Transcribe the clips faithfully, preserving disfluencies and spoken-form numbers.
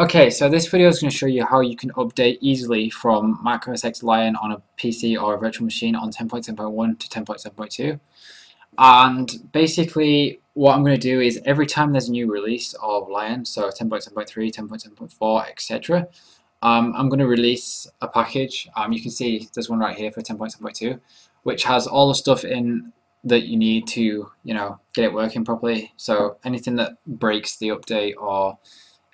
Okay, so this video is going to show you how you can update easily from Mac O S X Lion on a P C or a virtual machine on ten point ten point one to ten point ten point two. And basically what I'm going to do is every time there's a new release of Lion, so ten point ten point three, ten point ten point four, et cetera, um, I'm going to release a package. Um, you can see there's one right here for ten point ten point two, which has all the stuff in that you need to, you know, get it working properly. So anything that breaks the update or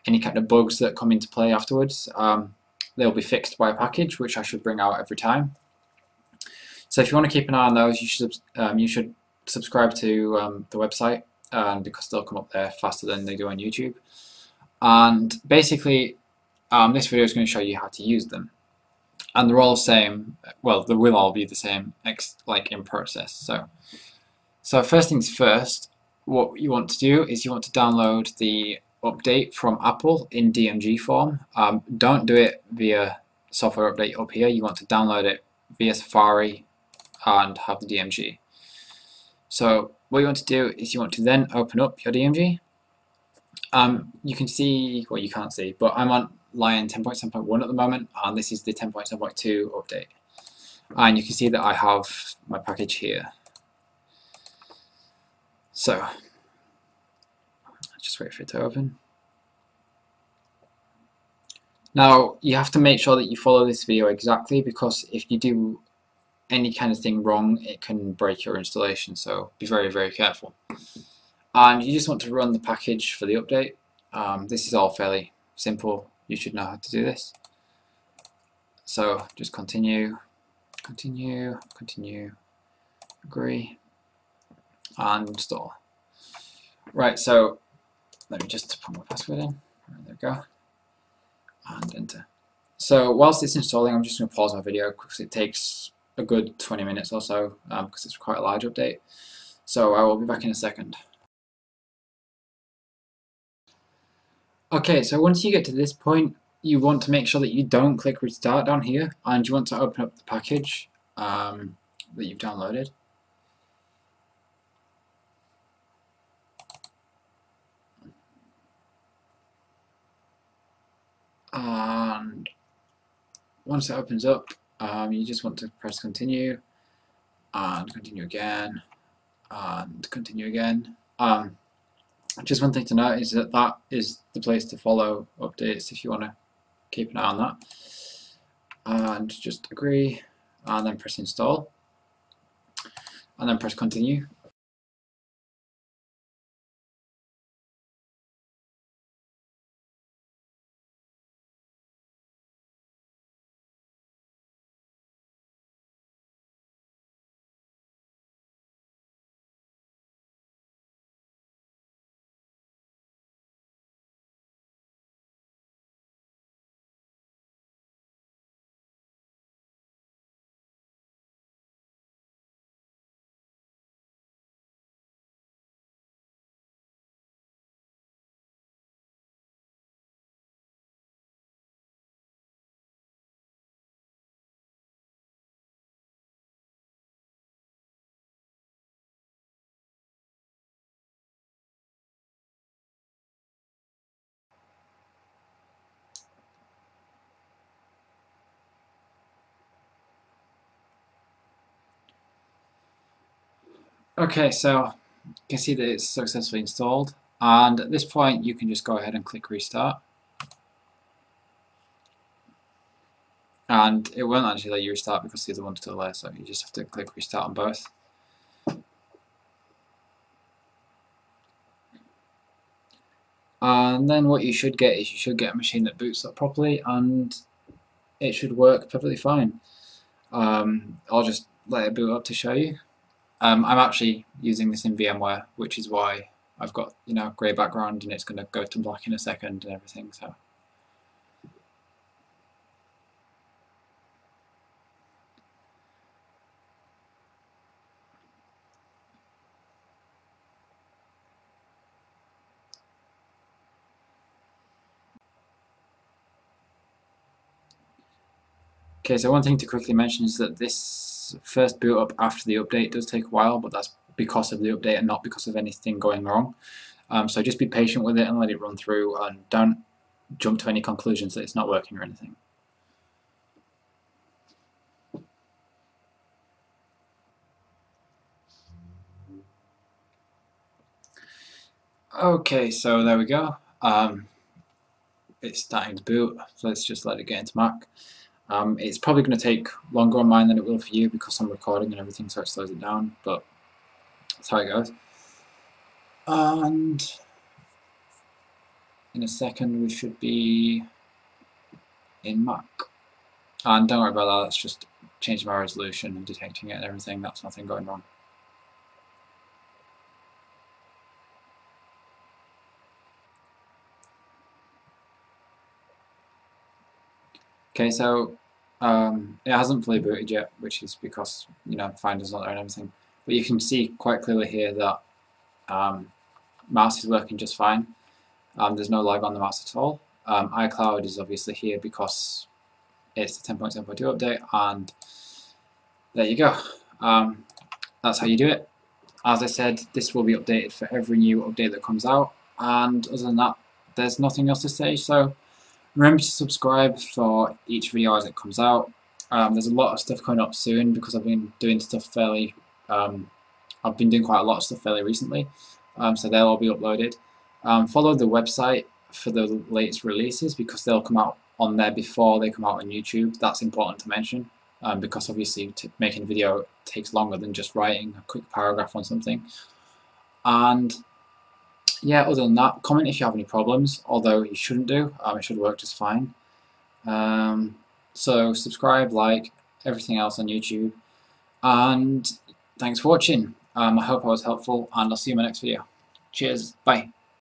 any kind of bugs that come into play afterwards, um, they'll be fixed by a package, which I should bring out every time. So if you want to keep an eye on those, you should um, you should subscribe to um, the website, um, because they'll come up there faster than they do on YouTube. And basically, um, this video is going to show you how to use them, and they're all the same. Well, they will all be the same, ex like in process. So, so first things first, what you want to do is you want to download the update from Apple in D M G form. Um, don't do it via software update up here. You want to download it via Safari and have the D M G. So what you want to do is you want to then open up your D M G. Um, you can see, well, you can't see, but I'm on Lion ten point ten point one at the moment, and this is the ten point ten point two update. And you can see that I have my package here. So just wait for it to open. Now you have to make sure that you follow this video exactly, because if you do any kind of thing wrong, it can break your installation, so be very very careful. And you just want to run the package for the update. Um, this is all fairly simple, you should know how to do this. So just continue, continue, continue, agree, and install. Right, so let me just put my password in. Right, there we go. And enter. So whilst it's installing, I'm just going to pause my video because it takes a good twenty minutes or so, um, because it's quite a large update. So I will be back in a second. Okay, so once you get to this point, you want to make sure that you don't click restart down here, and you want to open up the package um, that you've downloaded. And once it opens up, um, you just want to press continue, and continue again, and continue again. Um, just one thing to note is that that is the place to follow updates if you want to keep an eye on that. And just agree, and then press install, and then press continue. Okay, so you can see that it's successfully installed, and at this point you can just go ahead and click restart, and it won't actually let you restart because the other one's still there, so you just have to click restart on both. And then what you should get is you should get a machine that boots up properly, and it should work perfectly fine. Um, I'll just let it boot up to show you. Um, I'm actually using this in VMware, which is why I've got, you know, grey background, and it's going to go to black in a second and everything. So, okay. So one thing to quickly mention is that this first boot up after the update does take a while, but that's because of the update and not because of anything going wrong. Um, so just be patient with it and let it run through, and don't jump to any conclusions that it's not working or anything. Okay, so there we go. Um, it's starting to boot. Let's just let it get into Mac. Um, it's probably going to take longer on mine than it will for you because I'm recording and everything, so it slows it down, but that's how it goes. And in a second we should be in Mac. And don't worry about that, that's just changing my resolution and detecting it and everything, that's nothing going wrong. Okay, so um, it hasn't fully booted yet, which is because, you know, Finder's not there and everything. But you can see quite clearly here that um, mouse is working just fine. Um, there's no lag on the mouse at all. Um, iCloud is obviously here because it's the ten point seven point two update, and there you go. Um, that's how you do it. As I said, this will be updated for every new update that comes out, and other than that, there's nothing else to say. So remember to subscribe for each video as it comes out. Um, there's a lot of stuff coming up soon because I've been doing stuff fairly, um, I've been doing quite a lot of stuff fairly recently, um, so they'll all be uploaded. Um, follow the website for the latest releases because they'll come out on there before they come out on YouTube. That's important to mention um, because obviously t making a video takes longer than just writing a quick paragraph on something. And yeah, other than that, comment if you have any problems, although you shouldn't do, um, it should work just fine. Um, so subscribe, like, everything else on YouTube, and thanks for watching. Um, I hope I was helpful, and I'll see you in my next video. Cheers, bye.